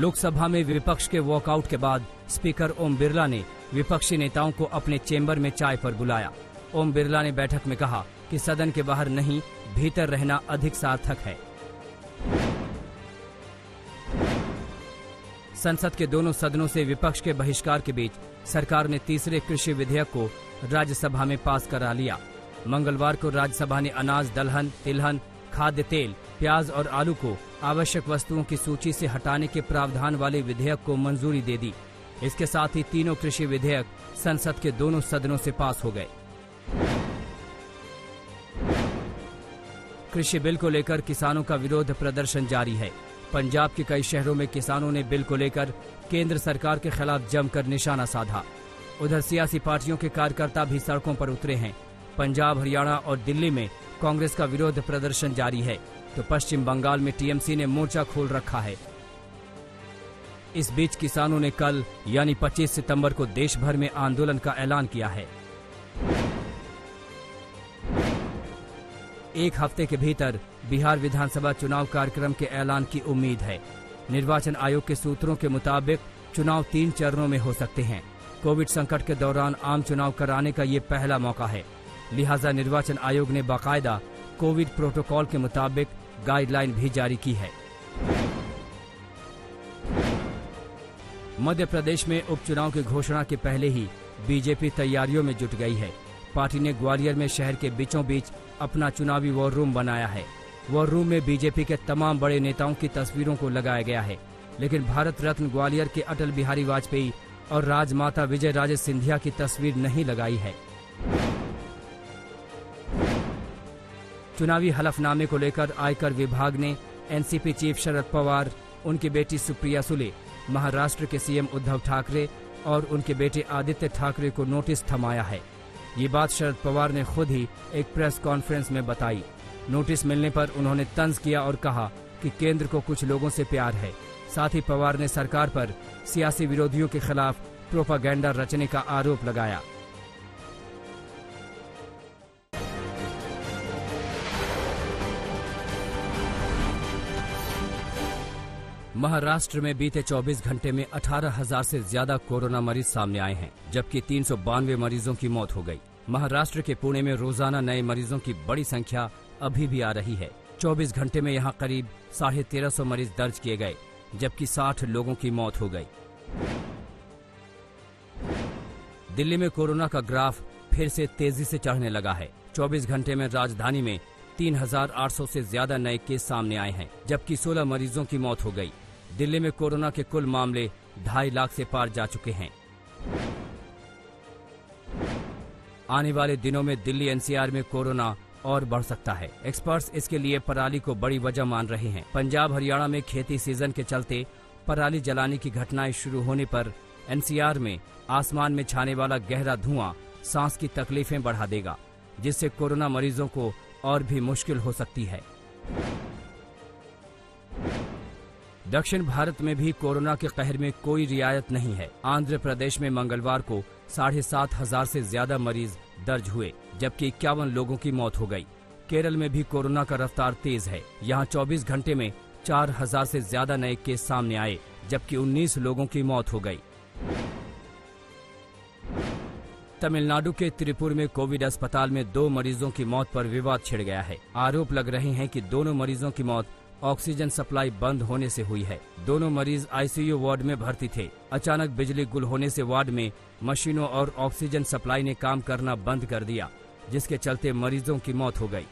लोकसभा में विपक्ष के वॉकआउट के बाद स्पीकर ओम बिरला ने विपक्षी नेताओं को अपने चेंबर में चाय पर बुलाया। ओम बिरला ने बैठक में कहा कि सदन के बाहर नहीं, भीतर रहना अधिक सार्थक है। संसद के दोनों सदनों से विपक्ष के बहिष्कार के बीच सरकार ने तीसरे कृषि विधेयक को राज्यसभा में पास करा लिया। मंगलवार को राज्यसभा ने अनाज, दलहन, तिलहन, खाद्य तेल, प्याज और आलू को आवश्यक वस्तुओं की सूची से हटाने के प्रावधान वाले विधेयक को मंजूरी दे दी। इसके साथ ही तीनों कृषि विधेयक संसद के दोनों सदनों से पास हो गए। कृषि बिल को लेकर किसानों का विरोध प्रदर्शन जारी है। पंजाब के कई शहरों में किसानों ने बिल को लेकर केंद्र सरकार के खिलाफ जमकर निशाना साधा। उधर सियासी पार्टियों के कार्यकर्ता भी सड़कों पर उतरे हैं। पंजाब, हरियाणा और दिल्ली में कांग्रेस का विरोध प्रदर्शन जारी है, तो पश्चिम बंगाल में टीएमसी ने मोर्चा खोल रखा है। इस बीच किसानों ने कल यानी 25 सितंबर को देश भर में आंदोलन का ऐलान किया है। एक हफ्ते के भीतर बिहार विधानसभा चुनाव कार्यक्रम के ऐलान की उम्मीद है। निर्वाचन आयोग के सूत्रों के मुताबिक चुनाव 3 चरणों में हो सकते हैं। कोविड संकट के दौरान आम चुनाव कराने का ये पहला मौका है, लिहाजा निर्वाचन आयोग ने बाकायदा कोविड प्रोटोकॉल के मुताबिक गाइडलाइन भी जारी की है। मध्य प्रदेश में उपचुनाव की घोषणा के पहले ही बीजेपी तैयारियों में जुट गई है। पार्टी ने ग्वालियर में शहर के बीचों बीच अपना चुनावी वॉर रूम बनाया है। वॉर रूम में बीजेपी के तमाम बड़े नेताओं की तस्वीरों को लगाया गया है, लेकिन भारत रत्न ग्वालियर के अटल बिहारी वाजपेयी और राजमाता विजय राजे सिंधिया की तस्वीर नहीं लगाई है। चुनावी हलफनामे को लेकर आयकर विभाग ने एनसीपी चीफ शरद पवार, उनकी बेटी सुप्रिया सुले, महाराष्ट्र के सीएम उद्धव ठाकरे और उनके बेटे आदित्य ठाकरे को नोटिस थमाया है। ये बात शरद पवार ने खुद ही एक प्रेस कॉन्फ्रेंस में बताई। नोटिस मिलने पर उन्होंने तंज किया और कहा कि केंद्र को कुछ लोगों से प्यार है। साथ ही पवार ने सरकार पर सियासी विरोधियों के खिलाफ प्रोपागेंडा रचने का आरोप लगाया। महाराष्ट्र में बीते 24 घंटे में 18,000 से ज्यादा कोरोना मरीज सामने आए हैं, जबकि 392 मरीजों की मौत हो गई। महाराष्ट्र के पुणे में रोजाना नए मरीजों की बड़ी संख्या अभी भी आ रही है। 24 घंटे में यहां करीब 1350 मरीज दर्ज किए गए, जबकि 60 लोगों की मौत हो गई। दिल्ली में कोरोना का ग्राफ फिर से तेजी से चढ़ने लगा है। 24 घंटे में राजधानी में 3,800 से ज्यादा नए केस सामने आए हैं, जबकि 16 मरीजों की मौत हो गई। दिल्ली में कोरोना के कुल मामले 2.5 लाख से पार जा चुके हैं। आने वाले दिनों में दिल्ली एनसीआर में कोरोना और बढ़ सकता है। एक्सपर्ट्स इसके लिए पराली को बड़ी वजह मान रहे हैं। पंजाब, हरियाणा में खेती सीजन के चलते पराली जलाने की घटनाएं शुरू होने पर एनसीआर में आसमान में छाने वाला गहरा धुआं सांस की तकलीफें बढ़ा देगा, जिससे कोरोना मरीजों को और भी मुश्किल हो सकती है। दक्षिण भारत में भी कोरोना के कहर में कोई रियायत नहीं है। आंध्र प्रदेश में मंगलवार को 7,500 से ज्यादा मरीज दर्ज हुए, जबकि 51 लोगों की मौत हो गई। केरल में भी कोरोना का रफ्तार तेज है। यहां 24 घंटे में 4,000 से ज्यादा नए केस सामने आए, जबकि 19 लोगों की मौत हो गई। तमिलनाडु के त्रिपुर में कोविड अस्पताल में 2 मरीजों की मौत पर विवाद छिड़ गया है। आरोप लग रहे हैं कि दोनों मरीजों की मौत ऑक्सीजन सप्लाई बंद होने से हुई है। दोनों मरीज आईसीयू वार्ड में भर्ती थे। अचानक बिजली गुल होने से वार्ड में मशीनों और ऑक्सीजन सप्लाई ने काम करना बंद कर दिया, जिसके चलते मरीजों की मौत हो गई।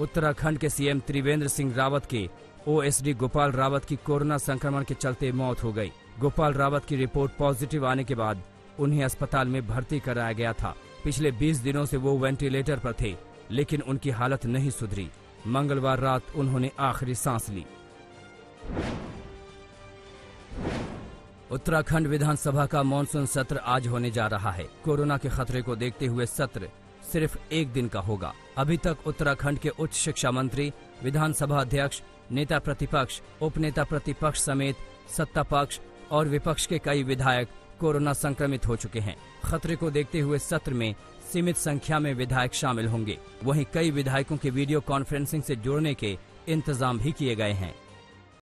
उत्तराखंड के सीएम त्रिवेंद्र सिंह रावत के ओएसडी गोपाल रावत की कोरोना संक्रमण के चलते मौत हो गई। गोपाल रावत की रिपोर्ट पॉजिटिव आने के बाद उन्हें अस्पताल में भर्ती कराया गया था। पिछले 20 दिनों से वो वेंटिलेटर पर थे, लेकिन उनकी हालत नहीं सुधरी। मंगलवार रात उन्होंने आखिरी सांस ली। उत्तराखंड विधानसभा का मॉनसून सत्र आज होने जा रहा है। कोरोना के खतरे को देखते हुए सत्र सिर्फ एक दिन का होगा। अभी तक उत्तराखंड के उच्च शिक्षा मंत्री, विधानसभा अध्यक्ष, नेता प्रतिपक्ष, उपनेता प्रतिपक्ष समेत सत्ता पक्ष और विपक्ष के कई विधायक कोरोना संक्रमित हो चुके हैं। खतरे को देखते हुए सत्र में सीमित संख्या में विधायक शामिल होंगे। वहीं कई विधायकों के वीडियो कॉन्फ्रेंसिंग से जोड़ने के इंतजाम भी किए गए हैं।